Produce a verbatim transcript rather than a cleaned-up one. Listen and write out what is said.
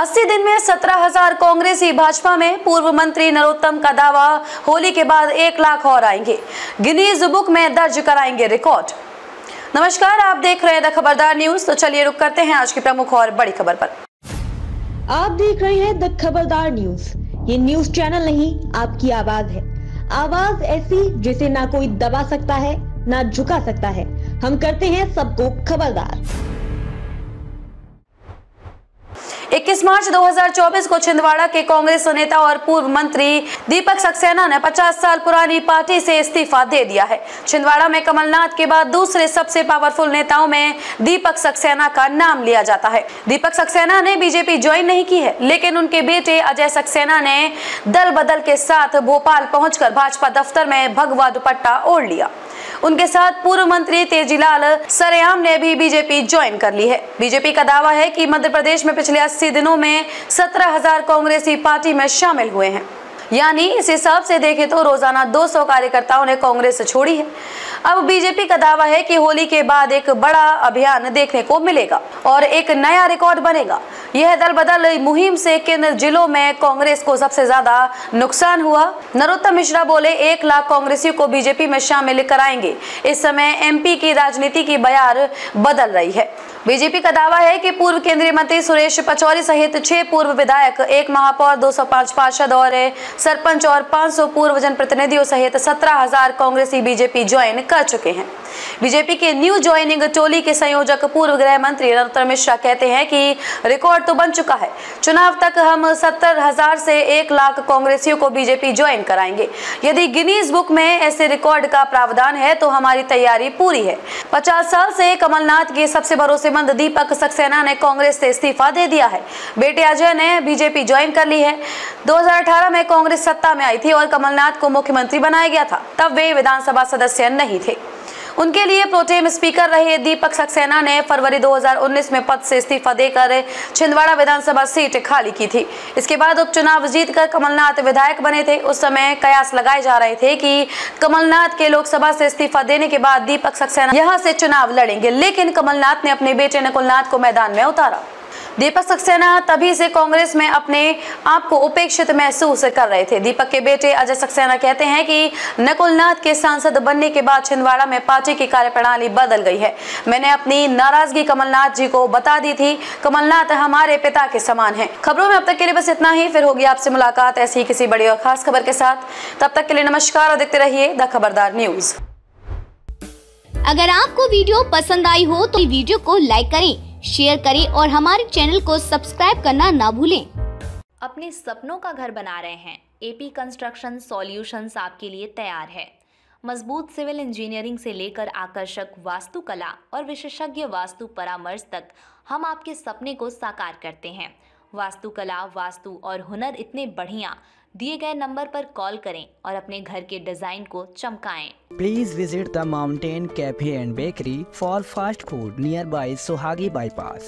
अस्सी दिन में सत्रह हजार कांग्रेसी भाजपा में। पूर्व मंत्री नरोत्तम का दावा, होली के बाद एक लाख और आएंगे, गिनीज बुक में दर्ज कराएंगे रिकॉर्ड। नमस्कार, आप देख रहे हैं द खबरदार न्यूज। तो चलिए रुक करते हैं आज की प्रमुख और बड़ी खबर पर। आप देख रहे हैं द खबरदार न्यूज। ये न्यूज चैनल नहीं, आपकी आवाज है। आवाज ऐसी जिसे ना कोई दबा सकता है ना झुका सकता है। हम करते हैं सबको खबरदार। इक्कीस मार्च दो हजार चौबीस को छिंदवाड़ा के कांग्रेस नेता और पूर्व मंत्री दीपक सक्सेना ने पचास साल पुरानी पार्टी से इस्तीफा दे दिया है। छिंदवाड़ा में कमलनाथ के बाद दूसरे सबसे पावरफुल नेताओं में दीपक सक्सेना का नाम लिया जाता है। दीपक सक्सेना ने बीजेपी ज्वाइन नहीं की है, लेकिन उनके बेटे अजय सक्सेना ने दल बदल के साथ भोपाल पहुंचकर भाजपा दफ्तर में भगवा दुपट्टा ओढ़ लिया। उनके साथ पूर्व मंत्री तेजीलाल सरेयाम ने भी बीजेपी ज्वाइन कर ली है। बीजेपी का दावा है कि मध्य प्रदेश में पिछले अस्सी दिनों में सत्रह हजार कांग्रेसी पार्टी में शामिल हुए हैं, यानी इस हिसाब से देखें तो रोजाना दो सौ कार्यकर्ताओं ने कांग्रेस छोड़ी है। अब बीजेपी का दावा है कि होली के बाद एक बड़ा अभियान देखने को मिलेगा और एक नया रिकॉर्ड बनेगा। यह दल बदल मुहिम से किन जिलों में कांग्रेस को सबसे ज्यादा नुकसान हुआ? नरोत्तम मिश्रा बोले, एक लाख कांग्रेसियों को बीजेपी में शामिल कराएंगे। इस समय एमपी की राजनीति की बयार बदल रही है। बीजेपी का दावा है कि पूर्व केंद्रीय मंत्री सुरेश पचौरी सहित छह पूर्व विधायक, एक महापौर, दो सौ पांच पार्षद और सरपंच और पांच सौ पूर्व जनप्रतिनिधियों सहित सत्रह हजार कांग्रेसी बीजेपी ज्वाइन कर चुके हैं। बीजेपी के न्यू ज्वाइनिंग टोली के संयोजक पूर्व गृह मंत्री नरोत्तम मिश्रा कहते हैं कि रिकॉर्ड तो बन चुका है। चुनाव तक हम सत्तर हजार से एक लाख कांग्रेसियों को बीजेपी ज्वाइन कराएंगे। यदि गिनीज बुक में ऐसे रिकॉर्ड का प्रावधान है तो हमारी तैयारी पूरी है। पचास साल से कमलनाथ के सबसे भरोसेमंद दीपक सक्सेना ने कांग्रेस से इस्तीफा दे दिया है। बेटे अजय ने बीजेपी ज्वाइन कर ली है। दो हजार अठारह में कांग्रेस कांग्रेस सत्ता में आई थी और कमलनाथ को मुख्यमंत्री बनाया गया था। तब वे विधानसभा सदस्य नहीं थे। उनके लिए प्रोटेम स्पीकर रहे दीपक सक्सेना ने फरवरी दो हजार उन्नीस में पद से इस्तीफा देकर छिंदवाड़ा विधानसभा सीट खाली की थी। इसके बाद उपचुनाव जीतकर कमलनाथ विधायक बने थे। उस समय कयास लगाए जा रहे थे कि कमलनाथ के लोकसभा से इस्तीफा देने के बाद दीपक सक्सेना यहां से चुनाव लड़ेंगे, लेकिन कमलनाथ ने अपने बेटे नकुलनाथ को मैदान में उतारा। दीपक सक्सेना तभी से कांग्रेस में अपने आप को उपेक्षित महसूस कर रहे थे। दीपक के बेटे अजय सक्सेना कहते हैं कि नकुलनाथ के सांसद बनने के बाद छिंदवाड़ा में पार्टी की कार्यप्रणाली बदल गई है। मैंने अपनी नाराजगी कमलनाथ जी को बता दी थी। कमलनाथ हमारे पिता के समान हैं। खबरों में अब तक के लिए बस इतना ही। फिर होगी आपसे मुलाकात ऐसी किसी बड़ी और खास खबर के साथ। तब तक के लिए नमस्कार और देखते रहिए द खबरदार न्यूज। अगर आपको वीडियो पसंद आई हो तो वीडियो को लाइक करें, शेयर करें और हमारे चैनल को सब्सक्राइब करना ना भूलें। अपने सपनों का घर बना रहे हैं? एपी कंस्ट्रक्शन सॉल्यूशंस आपके लिए तैयार है। मजबूत सिविल इंजीनियरिंग से लेकर आकर्षक वास्तुकला और विशेषज्ञ वास्तु परामर्श तक हम आपके सपने को साकार करते हैं। वास्तुकला, वास्तु और हुनर इतने बढ़िया। दिए गए नंबर पर कॉल करें और अपने घर के डिजाइन को चमकाएं। Please visit the mountain cafe and bakery for fast food nearby Sohagi bypass.